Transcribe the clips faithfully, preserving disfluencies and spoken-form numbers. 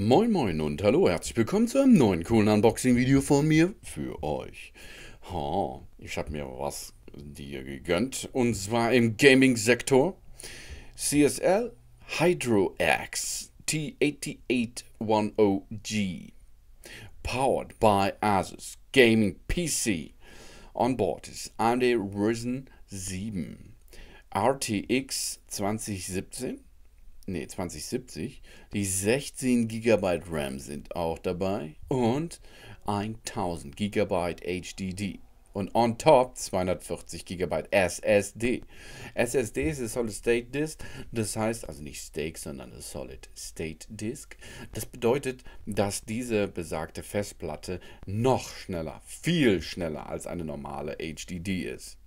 Moin moin und hallo, herzlich willkommen zu einem neuen coolen Unboxing-Video von mir für euch. Oh, ich habe mir was dir gegönnt, und zwar im Gaming-Sektor. C S L HydroX T acht acht eins null G, powered by ASUS Gaming P C. On board ist A M D Ryzen sieben, R T X zwanzig siebzehn. Nee, zwanzig siebzig. Die sechzehn Gigabyte RAM sind auch dabei. Und tausend Gigabyte H D D. Und on top zweihundertvierzig Gigabyte S S D. S S D ist eine Solid State Disk. Das heißt, also nicht Stake, sondern eine Solid State Disk. Das bedeutet, dass diese besagte Festplatte noch schneller, viel schneller als eine normale H D D ist.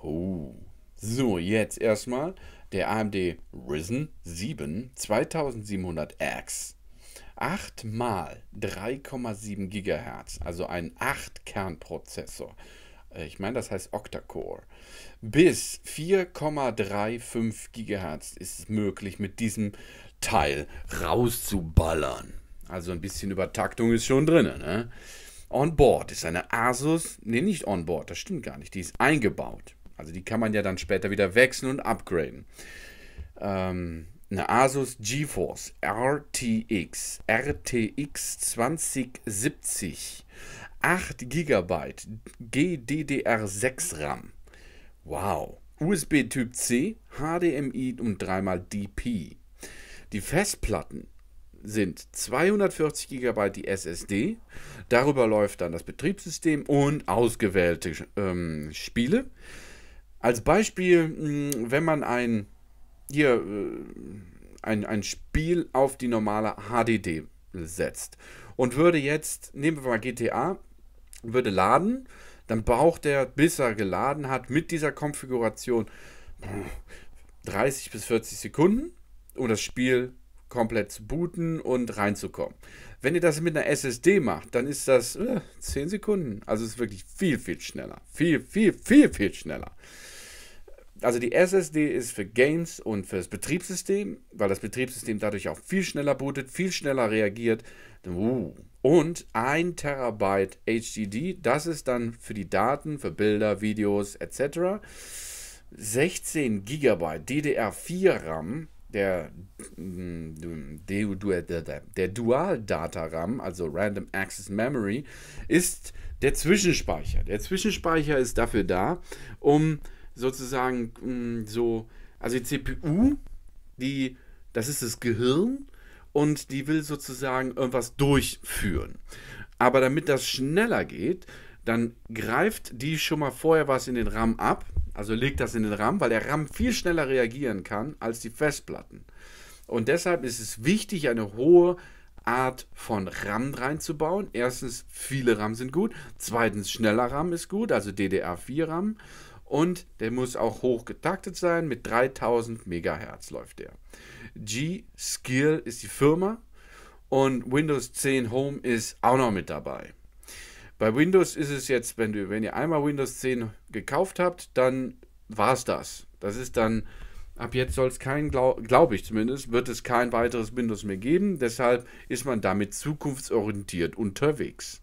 Oh. So, jetzt erstmal der A M D Ryzen sieben zweitausendsiebenhundert X, acht mal drei Komma sieben Gigahertz, also ein acht Kern Prozessor, ich meine, das heißt Octa-Core, bis vier Komma drei fünf Gigahertz ist es möglich, mit diesem Teil rauszuballern. Also ein bisschen Übertaktung ist schon drin, ne? Onboard ist eine Asus, ne, nicht onboard, das stimmt gar nicht, die ist eingebaut. Also die kann man ja dann später wieder wechseln und upgraden. Ähm, eine Asus GeForce R T X, R T X zwanzig siebzig, acht Gigabyte G D D R sechs RAM. Wow. U S B Typ C, H D M I und drei mal D P. Die Festplatten sind zweihundertvierzig Gigabyte die S S D, darüber läuft dann das Betriebssystem und ausgewählte ähm, Spiele. Als Beispiel, wenn man ein, hier, ein, ein Spiel auf die normale H D D setzt und würde jetzt, nehmen wir mal G T A, würde laden, dann braucht er, bis er geladen hat, mit dieser Konfiguration dreißig bis vierzig Sekunden, um das Spiel komplett zu booten und reinzukommen. Wenn ihr das mit einer S S D macht, dann ist das äh, zehn Sekunden. Also es ist wirklich viel, viel schneller. Viel, viel, viel, viel schneller. Also die S S D ist für Games und für das Betriebssystem, weil das Betriebssystem dadurch auch viel schneller bootet, viel schneller reagiert. Uh. Und ein Terabyte H D D, das ist dann für die Daten, für Bilder, Videos et cetera. sechzehn Gigabyte D D R vier RAM, der, der, der Dual-Data-RAM, also Random Access Memory, ist der Zwischenspeicher. Der Zwischenspeicher ist dafür da, um sozusagen so, also die C P U, die, das ist das Gehirn, und die will sozusagen irgendwas durchführen. Aber damit das schneller geht, dann greift die schon mal vorher was in den RAM ab, also legt das in den RAM, weil der RAM viel schneller reagieren kann als die Festplatten. Und deshalb ist es wichtig, eine hohe Art von RAM reinzubauen. Erstens, viele RAM sind gut. Zweitens, schneller RAM ist gut, also D D R vier RAM. Und der muss auch hoch getaktet sein, mit dreitausend Megahertz läuft der. G-Skill ist die Firma und Windows zehn Home ist auch noch mit dabei. Bei Windows ist es jetzt, wenn, du, wenn ihr einmal Windows zehn gekauft habt, dann war es das. Das ist dann, ab jetzt soll es kein, glaube glaub ich zumindest, wird es kein weiteres Windows mehr geben. Deshalb ist man damit zukunftsorientiert unterwegs.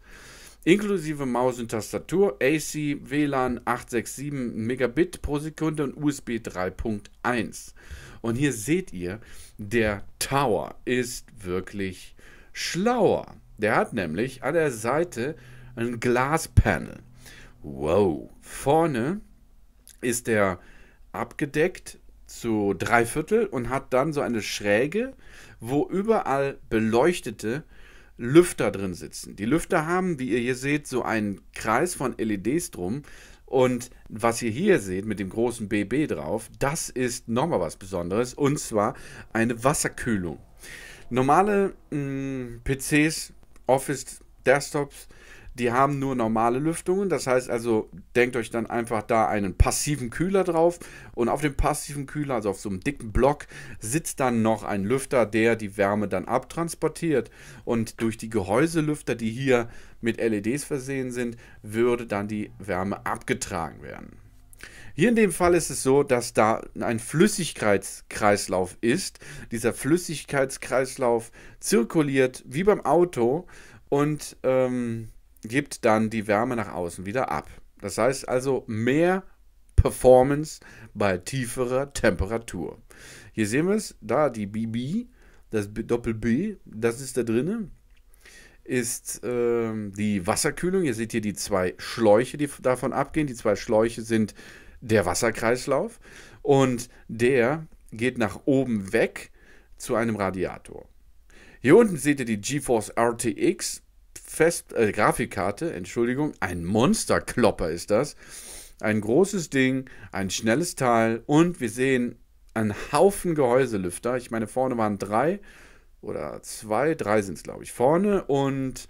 Inklusive Maus und Tastatur, A C, W LAN, acht sechs sieben Megabit pro Sekunde und U S B drei Punkt eins. Und hier seht ihr, der Tower ist wirklich schlauer. Der hat nämlich an der Seite ein Glaspanel. Wow. Vorne ist der abgedeckt zu drei Viertel und hat dann so eine Schräge, wo überall beleuchtete Lüfter drin sitzen. Die Lüfter haben, wie ihr hier seht, so einen Kreis von L E Ds drum. Und was ihr hier seht mit dem großen B B drauf, das ist nochmal was Besonderes, und zwar eine Wasserkühlung. Normale mh, P Cs, Office, Desktops, die haben nur normale Lüftungen, das heißt also, denkt euch dann einfach da einen passiven Kühler drauf, und auf dem passiven Kühler, also auf so einem dicken Block, sitzt dann noch ein Lüfter, der die Wärme dann abtransportiert, und durch die Gehäuselüfter, die hier mit L E Ds versehen sind, würde dann die Wärme abgetragen werden. Hier in dem Fall ist es so, dass da ein Flüssigkeitskreislauf ist. Dieser Flüssigkeitskreislauf zirkuliert wie beim Auto und ähm, gibt dann die Wärme nach außen wieder ab. Das heißt also mehr Performance bei tieferer Temperatur. Hier sehen wir es, da die B B, das Doppel-B, das ist da drinnen, ist äh, die Wasserkühlung. Ihr seht hier die zwei Schläuche, die davon abgehen. Die zwei Schläuche sind der Wasserkreislauf und der geht nach oben weg zu einem Radiator. Hier unten seht ihr die GeForce R T X Fest, äh, Grafikkarte, Entschuldigung, ein Monsterklopper ist das. Ein großes Ding, ein schnelles Teil und wir sehen einen Haufen Gehäuselüfter. Ich meine, vorne waren drei oder zwei, drei sind es glaube ich, vorne und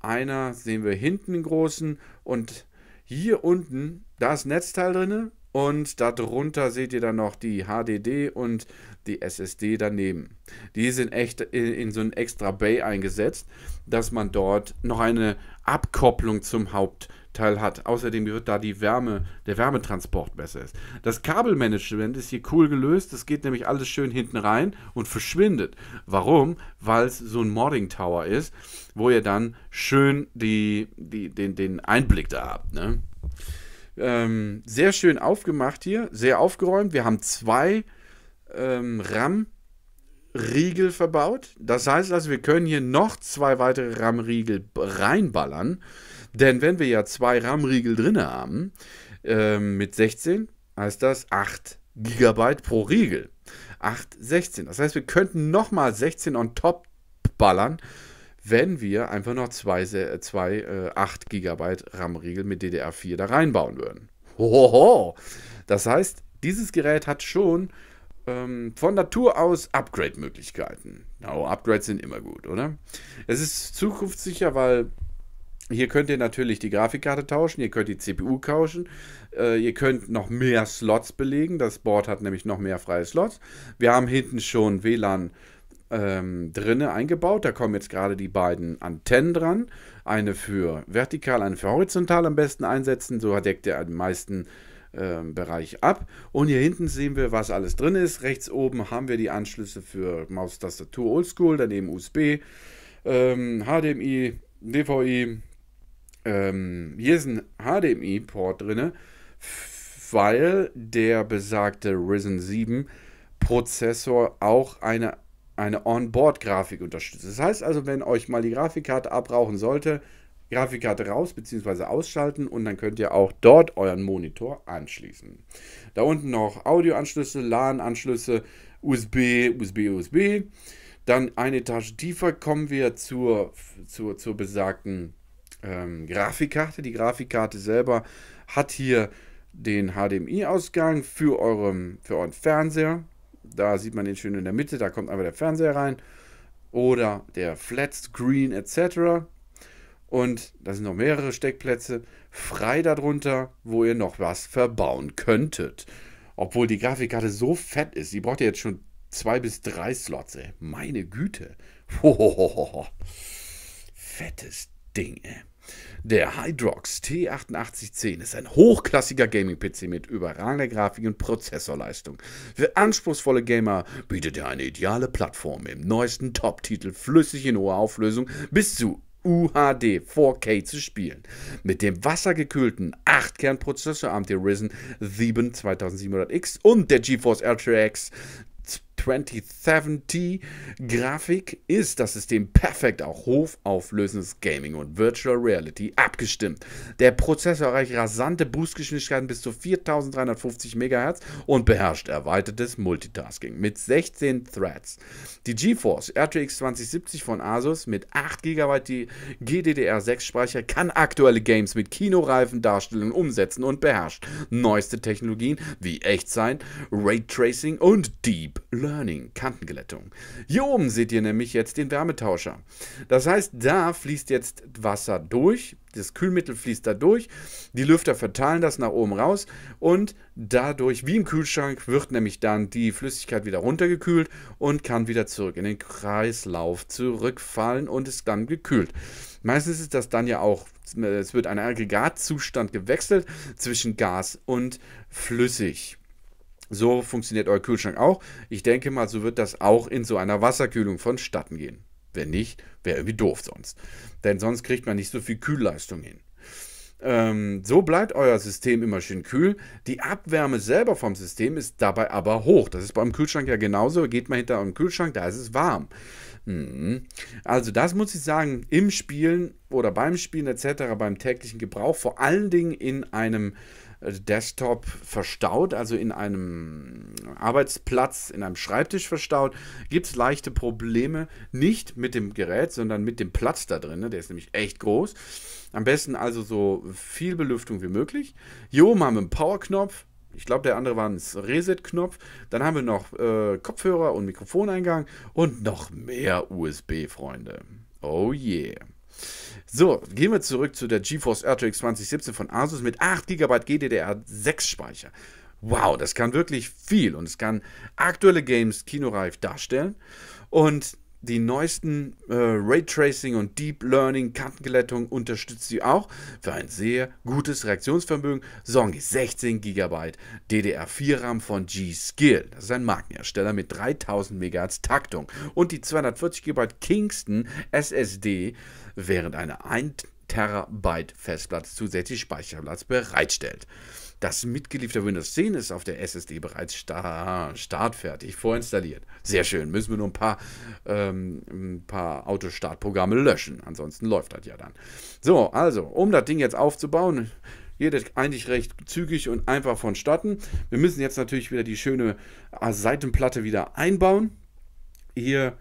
einer sehen wir hinten den großen und hier unten, da ist Netzteil drin und darunter seht ihr dann noch die H D D und die S S D daneben. Die sind echt in, in so ein extra Bay eingesetzt, dass man dort noch eine Abkopplung zum Hauptteil hat. Außerdem wird da die Wärme, der Wärmetransport besser ist. Das Kabelmanagement ist hier cool gelöst. Das geht nämlich alles schön hinten rein und verschwindet. Warum? Weil es so ein Modding Tower ist, wo ihr dann schön die, die, den, den Einblick da habt, ne? Ähm, sehr schön aufgemacht hier, sehr aufgeräumt. Wir haben zwei ähm, RAM Riegel verbaut. Das heißt also, wir können hier noch zwei weitere RAM-Riegel reinballern, denn wenn wir ja zwei RAM-Riegel drin haben, ähm, mit sechzehn, heißt das acht Gigabyte pro Riegel. acht, sechzehn. Das heißt, wir könnten nochmal sechzehn on top ballern, wenn wir einfach noch zwei, zwei äh, acht Gigabyte RAM-Riegel mit D D R vier da reinbauen würden. Hohoho. Das heißt, dieses Gerät hat schon von Natur aus Upgrade-Möglichkeiten. No, Upgrades sind immer gut, oder? Es ist zukunftssicher, weil hier könnt ihr natürlich die Grafikkarte tauschen, ihr könnt die C P U tauschen, äh, ihr könnt noch mehr Slots belegen, das Board hat nämlich noch mehr freie Slots. Wir haben hinten schon W L A N ähm, drinne eingebaut, da kommen jetzt gerade die beiden Antennen dran, eine für vertikal, eine für horizontal am besten einsetzen, so deckt ihr am meisten Bereich ab und hier hinten sehen wir, was alles drin ist. Rechts oben haben wir die Anschlüsse für Maus, Tastatur, Oldschool, daneben U S B, ähm, H D M I, D V I. Ähm, hier ist ein H D M I-Port drin, weil der besagte Ryzen sieben Prozessor auch eine, eine Onboard-Grafik unterstützt. Das heißt also, wenn euch mal die Grafikkarte abrauchen sollte, Grafikkarte raus bzw. ausschalten und dann könnt ihr auch dort euren Monitor anschließen. Da unten noch Audioanschlüsse, LAN-Anschlüsse, U S B, U S B, U S B. Dann eine Etage tiefer kommen wir zur, zur, zur besagten ähm, Grafikkarte. Die Grafikkarte selber hat hier den H D M I-Ausgang für, eurem, für euren Fernseher. Da sieht man den schön in der Mitte, da kommt einfach der Fernseher rein oder der Flatscreen et cetera. Und da sind noch mehrere Steckplätze frei darunter, wo ihr noch was verbauen könntet. Obwohl die Grafikkarte so fett ist. Die braucht ihr jetzt schon zwei bis drei Slots, ey. Meine Güte. Hohohoho. Fettes Ding, ey. Der HydroX T acht acht eins null G ist ein hochklassiger Gaming-P C mit überragender Grafik und Prozessorleistung. Für anspruchsvolle Gamer bietet er eine ideale Plattform im neuesten Top-Titel flüssig in hoher Auflösung bis zu U H D vier K zu spielen. Mit dem wassergekühlten acht Kern Prozessor A M D Ryzen sieben zweitausendsiebenhundert X und der GeForce R T X zwanzig siebzig Grafik ist das System perfekt auf hochauflösendes Gaming und Virtual Reality abgestimmt. Der Prozessor erreicht rasante Boostgeschwindigkeiten bis zu viertausenddreihundertfünfzig Megahertz und beherrscht erweitertes Multitasking mit sechzehn Threads. Die GeForce R T X zwanzig siebzig von ASUS mit acht Gigabyte G D D R sechs Speicher kann aktuelle Games mit kinoreifen Darstellungen umsetzen und beherrscht neueste Technologien wie Echtzeit, Raytracing und Deep Learning. Learning, Kantenglättung. Hier oben seht ihr nämlich jetzt den Wärmetauscher. Das heißt, da fließt jetzt Wasser durch, das Kühlmittel fließt da durch, die Lüfter verteilen das nach oben raus und dadurch, wie im Kühlschrank, wird nämlich dann die Flüssigkeit wieder runtergekühlt und kann wieder zurück in den Kreislauf zurückfallen und ist dann gekühlt. Meistens ist das dann ja auch, es wird ein Aggregatzustand gewechselt zwischen Gas und flüssig. So funktioniert euer Kühlschrank auch. Ich denke mal, so wird das auch in so einer Wasserkühlung vonstatten gehen. Wenn nicht, wäre irgendwie doof sonst. Denn sonst kriegt man nicht so viel Kühlleistung hin. Ähm, so bleibt euer System immer schön kühl. Die Abwärme selber vom System ist dabei aber hoch. Das ist beim Kühlschrank ja genauso. Geht mal hinter eurem Kühlschrank, da ist es warm. Hm. Also das muss ich sagen, im Spielen oder beim Spielen et cetera, beim täglichen Gebrauch, vor allen Dingen in einem Desktop verstaut, also in einem Arbeitsplatz, in einem Schreibtisch verstaut, gibt es leichte Probleme, nicht mit dem Gerät, sondern mit dem Platz da drin, ne? Der ist nämlich echt groß. Am besten also so viel Belüftung wie möglich. Hier oben haben wir einen Powerknopf, ich glaube der andere war ein Reset-Knopf, dann haben wir noch äh, Kopfhörer und Mikrofoneingang und noch mehr U S B, Freunde. Oh yeah. So, gehen wir zurück zu der GeForce R T X zwanzig siebzig von Asus mit acht Gigabyte G D D R sechs Speicher. Wow, das kann wirklich viel und es kann aktuelle Games kinoreif darstellen. Und die neuesten äh, Raytracing und Deep Learning Kartenglättung unterstützt sie auch. Für ein sehr gutes Reaktionsvermögen sorgen die sechzehn Gigabyte D D R vier RAM von G-Skill. Das ist ein Markenhersteller mit dreitausend Megahertz Taktung. Und die zweihundertvierzig Gigabyte Kingston S S D, während eine ein Terabyte Festplatte zusätzlich Speicherplatz bereitstellt. Das mitgelieferte Windows zehn ist auf der S S D bereits sta startfertig vorinstalliert. Sehr schön, müssen wir nur ein paar, ähm, ein paar Autostartprogramme löschen, ansonsten läuft das ja dann. So, also, um das Ding jetzt aufzubauen, geht eigentlich recht zügig und einfach vonstatten. Wir müssen jetzt natürlich wieder die schöne Seitenplatte wieder einbauen. Hier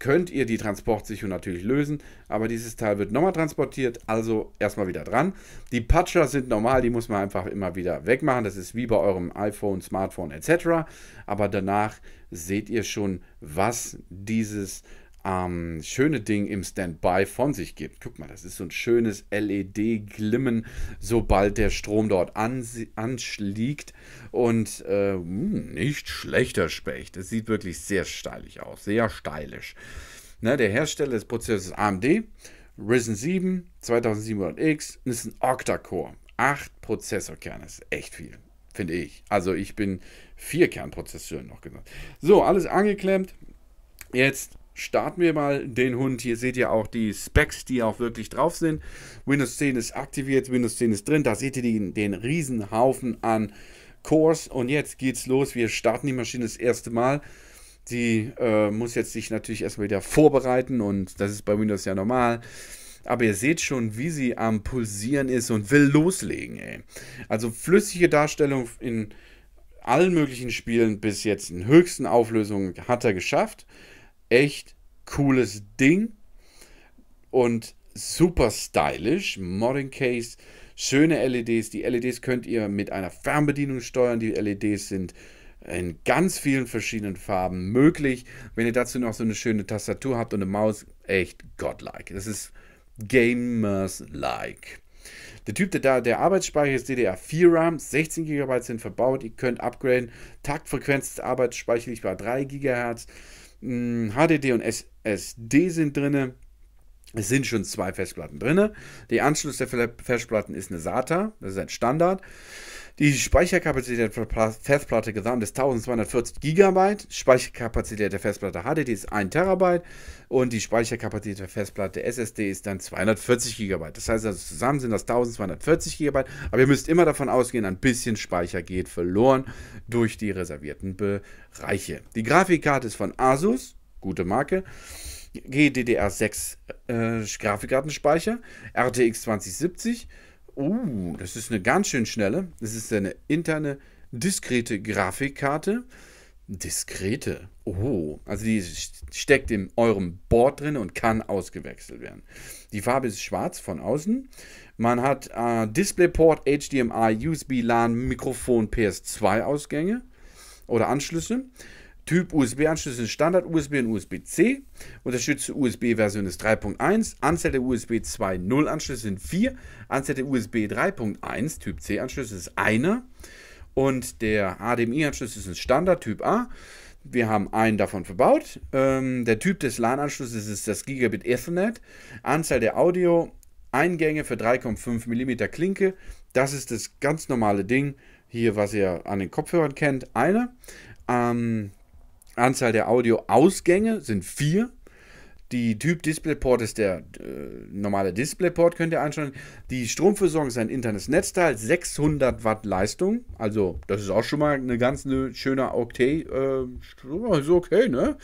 könnt ihr die Transportsicherung natürlich lösen, aber dieses Teil wird nochmal transportiert, also erstmal wieder dran. Die Patcher sind normal, die muss man einfach immer wieder wegmachen, das ist wie bei eurem iPhone, Smartphone et cetera. Aber danach seht ihr schon, was dieses ähm, schöne Ding im Standby von sich gibt. Guck mal, das ist so ein schönes L E D-Glimmen, sobald der Strom dort anschlägt. Und äh, nicht schlechter Specht. Es sieht wirklich sehr stylisch aus. Sehr stylisch. Ne, der Hersteller des Prozessors ist A M D. Ryzen sieben zweitausendsiebenhundert X. Das ist ein Octa-Core. acht Prozessorkerne. Das ist echt viel. Finde ich. Also ich bin vier Kernprozessoren noch genannt. So, alles angeklemmt. Jetzt starten wir mal den Hund. Hier seht ihr auch die Specs, die auch wirklich drauf sind. Windows zehn ist aktiviert. Windows zehn ist drin. Da seht ihr den, den riesen Haufen an Cores. Und jetzt geht's los. Wir starten die Maschine das erste Mal. Sie äh, muss jetzt sich natürlich erstmal wieder vorbereiten und das ist bei Windows ja normal. Aber ihr seht schon, wie sie am Pulsieren ist und will loslegen, ey. Also flüssige Darstellung in allen möglichen Spielen bis jetzt in höchsten Auflösungen hat er geschafft. Echt cooles Ding und super stylisch. Modern Case. Schöne L E Ds. Die L E Ds könnt ihr mit einer Fernbedienung steuern. Die L E Ds sind in ganz vielen verschiedenen Farben möglich. Wenn ihr dazu noch so eine schöne Tastatur habt und eine Maus, echt godlike. Das ist gamers-like. Der Typ, der, der Arbeitsspeicher ist D D R vier RAM. sechzehn Gigabyte sind verbaut. Ihr könnt upgraden. Taktfrequenz des Arbeitsspeichers liegt bei drei Gigahertz. H D D und S S D sind drin. Es sind schon zwei Festplatten drin. Der Anschluss der Festplatten ist eine SATA, das ist ein Standard. Die Speicherkapazität der Festplatte gesamt ist zwölfhundertvierzig Gigabyte. Speicherkapazität der Festplatte H D D ist ein Terabyte. Und die Speicherkapazität der Festplatte S S D ist dann zweihundertvierzig Gigabyte. Das heißt also zusammen sind das zwölfhundertvierzig Gigabyte. Aber ihr müsst immer davon ausgehen, ein bisschen Speicher geht verloren durch die reservierten Bereiche. Die Grafikkarte ist von Asus, gute Marke. G D D R sechs äh, Grafikkartenspeicher, R T X zwanzig siebzig. Uh, das ist eine ganz schön schnelle. Das ist eine interne, diskrete Grafikkarte. Diskrete. Oh, also die steckt in eurem Board drin und kann ausgewechselt werden. Die Farbe ist schwarz von außen. Man hat äh, DisplayPort, H D M I, U S B, LAN, Mikrofon, P S zwei Ausgänge oder Anschlüsse. Typ U S B-Anschlüsse sind Standard-U S B und U S B C. Unterstützte U S B-Version ist drei Punkt eins. Anzahl der U S B zwei Punkt null-Anschlüsse sind vier. Anzahl der U S B drei Punkt eins Typ C-Anschlüsse ist einer. Und der H D M I-Anschluss ist ein Standard Typ A. Wir haben einen davon verbaut. Ähm, der Typ des LAN-Anschlusses ist das Gigabit Ethernet. Anzahl der Audio-Eingänge für drei Komma fünf Millimeter Klinke. Das ist das ganz normale Ding hier, was ihr an den Kopfhörern kennt. Eine. Ähm, Anzahl der Audio-Ausgänge sind vier. Die Typ DisplayPort ist der äh, normale DisplayPort, könnt ihr anschauen. Die Stromversorgung ist ein internes Netzteil, sechshundert Watt Leistung. Also das ist auch schon mal eine ganz eine schöne okay, äh, ist okay, ne?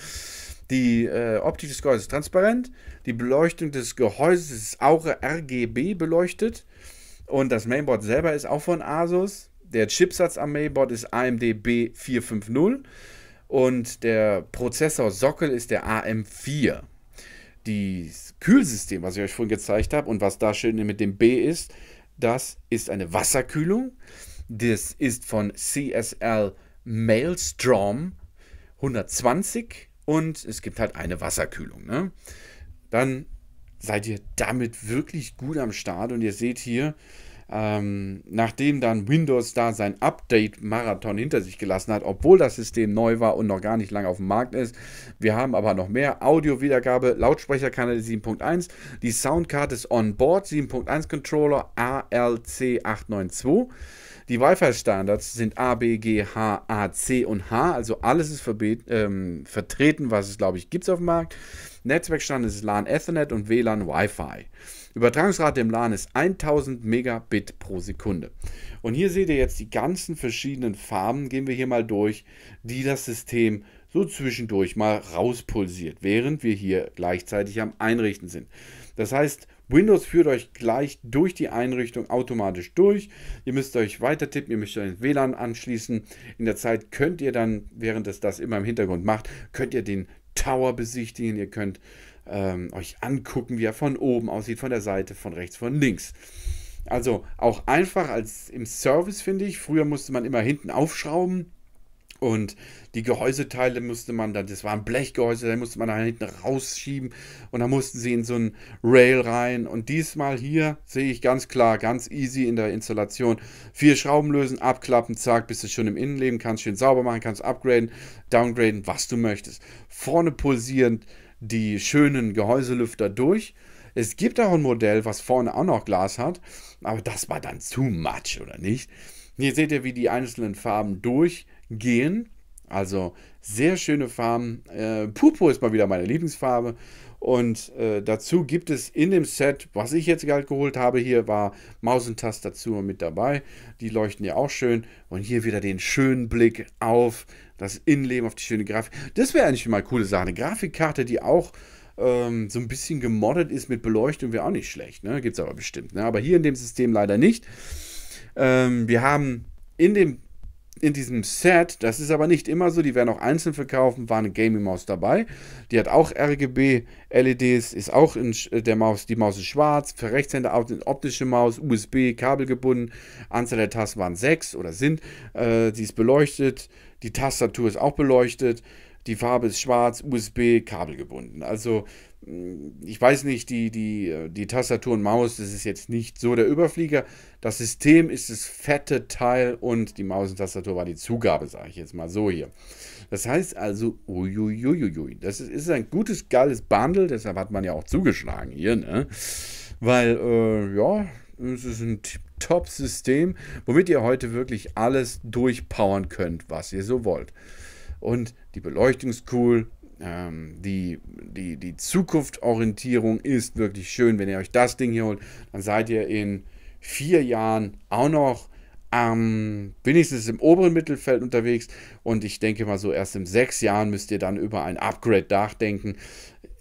Die äh, Optik des Gehäuses ist transparent. Die Beleuchtung des Gehäuses ist auch R G B beleuchtet. Und das Mainboard selber ist auch von ASUS. Der Chipsatz am Mainboard ist A M D B vier fünf null. Und der Prozessorsockel ist der A M vier. Das Kühlsystem, was ich euch vorhin gezeigt habe und was da schön mit dem B ist, das ist eine Wasserkühlung. Das ist von C S L Maelstrom hundertzwanzig und es gibt halt eine Wasserkühlung. Ne? Dann seid ihr damit wirklich gut am Start und ihr seht hier, ähm, nachdem dann Windows da sein Update-Marathon hinter sich gelassen hat, obwohl das System neu war und noch gar nicht lange auf dem Markt ist. Wir haben aber noch mehr Audio-Wiedergabe, Lautsprecherkanal sieben Punkt eins, die Soundkarte ist on-board, sieben Punkt eins Controller A L C acht neun zwei, die Wi-Fi-Standards sind A, B, G, H, A, C und H, also alles ist ähm, vertreten, was es glaube ich gibt auf dem Markt. Netzwerkstand ist LAN Ethernet und W LAN Wi-Fi. Übertragungsrate im LAN ist tausend Megabit pro Sekunde. Und hier seht ihr jetzt die ganzen verschiedenen Farben, gehen wir hier mal durch, die das System so zwischendurch mal rauspulsiert, während wir hier gleichzeitig am Einrichten sind. Das heißt, Windows führt euch gleich durch die Einrichtung automatisch durch. Ihr müsst euch weiter tippen, ihr müsst euch ins W LAN anschließen. In der Zeit könnt ihr dann, während es das immer im Hintergrund macht, könnt ihr den Tower besichtigen, ihr könnt ähm, euch angucken, wie er von oben aussieht, von der Seite, von rechts, von links. Also auch einfach als im Service, finde ich. Früher musste man immer hinten aufschrauben und die Gehäuseteile musste man dann, das waren Blechgehäuse, da musste man da hinten rausschieben und da mussten sie in so ein Rail rein. Und diesmal hier sehe ich ganz klar, ganz easy in der Installation. Vier Schrauben lösen, abklappen, zack, bist du schon im Innenleben, kannst schön sauber machen, kannst upgraden, downgraden, was du möchtest. Vorne pulsierend die schönen Gehäuselüfter durch. Es gibt auch ein Modell, was vorne auch noch Glas hat, aber das war dann too much, oder nicht? Hier seht ihr, wie die einzelnen Farben durchgehen. Also sehr schöne Farben. Äh, Purpur ist mal wieder meine Lieblingsfarbe. Und äh, dazu gibt es in dem Set, was ich jetzt gerade geholt habe, hier war Maus und Tastatur mit dabei. Die leuchten ja auch schön. Und hier wieder den schönen Blick auf das Innenleben, auf die schöne Grafik. Das wäre eigentlich mal eine coole Sache. Eine Grafikkarte, die auch ähm, so ein bisschen gemoddet ist mit Beleuchtung, wäre auch nicht schlecht. Ne? Gibt es aber bestimmt. Ne? Aber hier in dem System leider nicht. Ähm, wir haben in dem in diesem Set, das ist aber nicht immer so, die werden auch einzeln verkaufen, war eine Gaming-Maus dabei. Die hat auch R G B-L E Ds, ist auch in der Maus, die Maus ist schwarz, für Rechtshänder optische Maus, U S B, Kabel gebunden, Anzahl der Tasten waren sechs oder sind. Äh, sie ist beleuchtet, die Tastatur ist auch beleuchtet, die Farbe ist schwarz, U S B, Kabel gebunden. Also, ich weiß nicht, die, die, die Tastatur und Maus, das ist jetzt nicht so der Überflieger. Das System ist das fette Teil und die Maus und Tastatur war die Zugabe, sage ich jetzt mal so hier. Das heißt also, uiuiuiui, das ist, ist ein gutes, geiles Bundle, deshalb hat man ja auch zugeschlagen hier, ne? Weil, äh, ja, es ist ein Top-System, womit ihr heute wirklich alles durchpowern könnt, was ihr so wollt. Und die Beleuchtung ist cool. Ähm, die, die, die Zukunftsorientierung ist wirklich schön. Wenn ihr euch das Ding hier holt, dann seid ihr in vier Jahren auch noch ähm, wenigstens im oberen Mittelfeld unterwegs. Und ich denke mal so, erst in sechs Jahren müsst ihr dann über ein Upgrade nachdenken.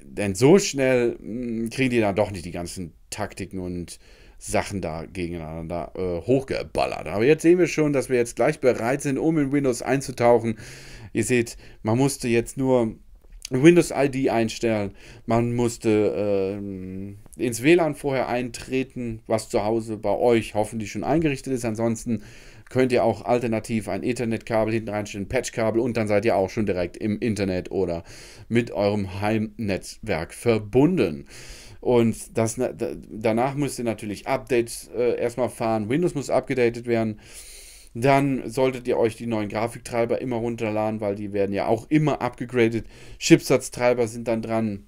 Denn so schnell mh, kriegen die dann doch nicht die ganzen Taktiken und Sachen da gegeneinander äh, hochgeballert. Aber jetzt sehen wir schon, dass wir jetzt gleich bereit sind, um in Windows einzutauchen. Ihr seht, man musste jetzt nur Windows I D einstellen, man musste äh, ins W LAN vorher eintreten, was zu Hause bei euch hoffentlich schon eingerichtet ist. Ansonsten könnt ihr auch alternativ ein Ethernet-Kabel hinten reinstellen, ein Patch-Kabel und dann seid ihr auch schon direkt im Internet oder mit eurem Heimnetzwerk verbunden. Und das, danach müsst ihr natürlich Updates äh, erstmal fahren. Windows muss abgedatet werden. dann solltet ihr euch die neuen Grafiktreiber immer runterladen, weil die werden ja auch immer abgegradet. Chipsatztreiber sind dann dran,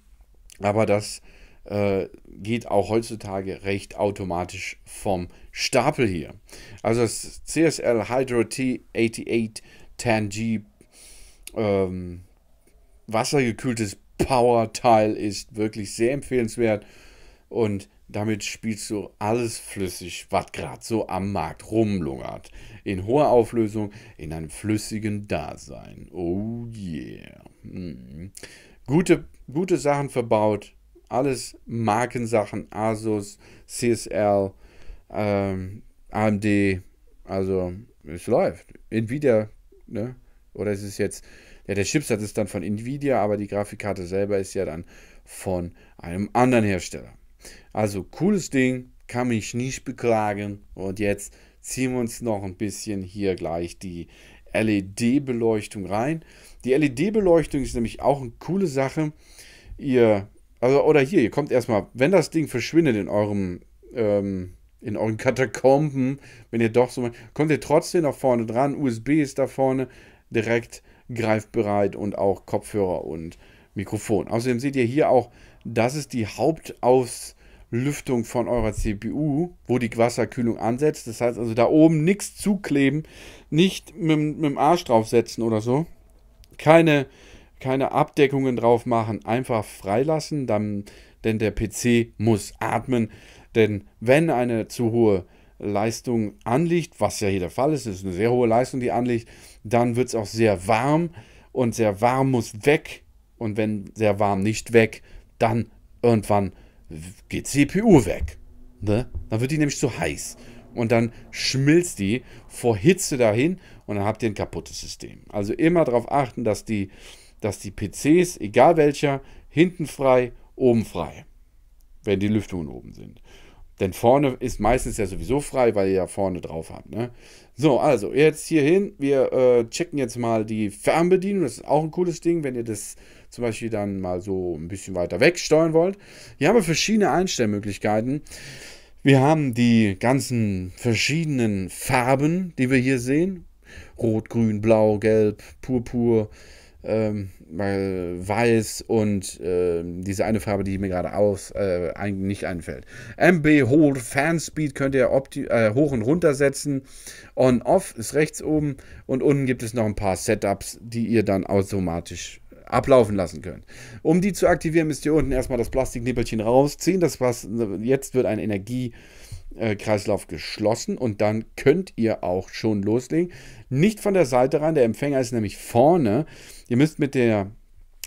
aber das äh, geht auch heutzutage recht automatisch vom Stapel hier. Also das C S L HydroX T acht acht eins null G ähm, wassergekühltes Power-Teil ist wirklich sehr empfehlenswert und damit spielst du alles flüssig, was gerade so am Markt rumlungert. In hoher Auflösung, in einem flüssigen Dasein. Oh yeah. Mm. Gute, gute Sachen verbaut. Alles Markensachen. Asus, C S L, ähm, A M D. Also, es läuft. Nvidia, ne? Oder ist es jetzt... Ja, der Chipsatz ist dann von Nvidia, aber die Grafikkarte selber ist ja dann von einem anderen Hersteller. Also cooles Ding, kann mich nicht beklagen. Und jetzt ziehen wir uns noch ein bisschen hier gleich die L E D-Beleuchtung rein. Die L E D-Beleuchtung ist nämlich auch eine coole Sache. Ihr, also, oder hier, ihr kommt erstmal, wenn das Ding verschwindet in eurem, ähm, in euren Katakomben, wenn ihr doch so, kommt ihr trotzdem nach vorne dran. U S B ist da vorne direkt greifbereit und auch Kopfhörer und Mikrofon. Außerdem seht ihr hier auch, das ist die Hauptauslüftung von eurer C P U, wo die Wasserkühlung ansetzt. Das heißt also, da oben nichts zukleben, nicht mit, mit dem Arsch draufsetzen oder so. Keine, keine Abdeckungen drauf machen, einfach freilassen, dann, denn der P C muss atmen. Denn wenn eine zu hohe Leistung anliegt, was ja hier der Fall ist, ist eine sehr hohe Leistung, die anliegt, dann wird es auch sehr warm und sehr warm muss weg. Und wenn sehr warm nicht weg, dann irgendwann geht C P U weg. Ne? Dann wird die nämlich zu heiß. Und dann schmilzt die vor Hitze dahin und dann habt ihr ein kaputtes System. Also immer darauf achten, dass die, dass die P Cs, egal welcher, hinten frei, oben frei. Wenn die Lüftungen oben sind. Denn vorne ist meistens ja sowieso frei, weil ihr ja vorne drauf habt. Ne? So, also jetzt hier hin. Wir äh, checken jetzt mal die Fernbedienung. Das ist auch ein cooles Ding, wenn ihr das zum Beispiel dann mal so ein bisschen weiter weg steuern wollt. Hier haben wir verschiedene Einstellmöglichkeiten. Wir haben die ganzen verschiedenen Farben, die wir hier sehen. Rot, Grün, Blau, Gelb, Purpur, ähm, Weiß und äh, diese eine Farbe, die mir gerade aus äh, ein, nicht einfällt. M B Hold Fan Speed könnt ihr äh, hoch und runter setzen. On Off ist rechts oben und unten gibt es noch ein paar Setups, die ihr dann automatisch ablaufen lassen könnt. Um die zu aktivieren, müsst ihr unten erstmal das Plastiknippelchen rausziehen. Das was jetzt wird ein Energiekreislauf geschlossen und dann könnt ihr auch schon loslegen. Nicht von der Seite rein, der Empfänger ist nämlich vorne. Ihr müsst mit der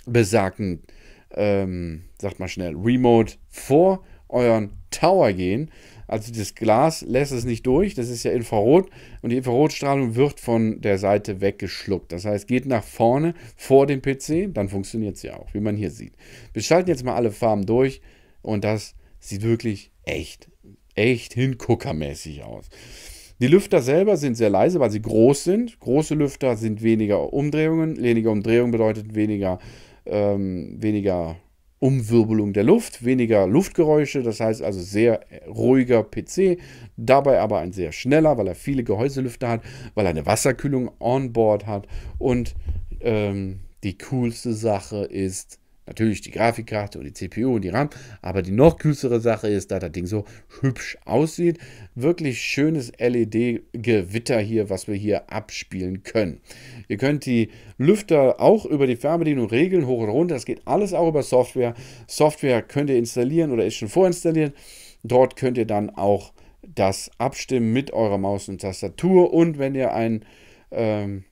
besagten, ähm, sagt mal schnell, Remote vor euren Tower gehen. Also das Glas lässt es nicht durch, das ist ja Infrarot und die Infrarotstrahlung wird von der Seite weggeschluckt. Das heißt, geht nach vorne vor dem P C, dann funktioniert es ja auch, wie man hier sieht. Wir schalten jetzt mal alle Farben durch und das sieht wirklich echt, echt hinguckermäßig aus. Die Lüfter selber sind sehr leise, weil sie groß sind. Große Lüfter sind weniger Umdrehungen. Weniger Umdrehung bedeutet weniger, ähm, weniger Umwirbelung der Luft, weniger Luftgeräusche, das heißt also sehr ruhiger P C, dabei aber ein sehr schneller, weil er viele Gehäuselüfter hat, weil er eine Wasserkühlung on board hat und ähm, die coolste Sache ist natürlich die Grafikkarte und die C P U und die RAM, aber die noch kühlere Sache ist, da das Ding so hübsch aussieht, wirklich schönes L E D-Gewitter hier, was wir hier abspielen können. Ihr könnt die Lüfter auch über die Fernbedienung regeln, hoch und runter, das geht alles auch über Software. Software könnt ihr installieren oder ist schon vorinstalliert, dort könnt ihr dann auch das abstimmen mit eurer Maus und Tastatur und wenn ihr ein... Ähm,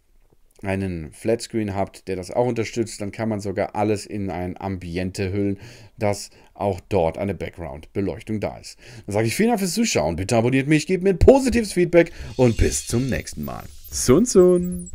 einen Flatscreen habt, der das auch unterstützt, dann kann man sogar alles in ein Ambiente hüllen, dass auch dort eine Background-Beleuchtung da ist. Dann sage ich vielen Dank fürs Zuschauen, bitte abonniert mich, gebt mir positives Feedback und bis zum nächsten Mal. Sun Sun!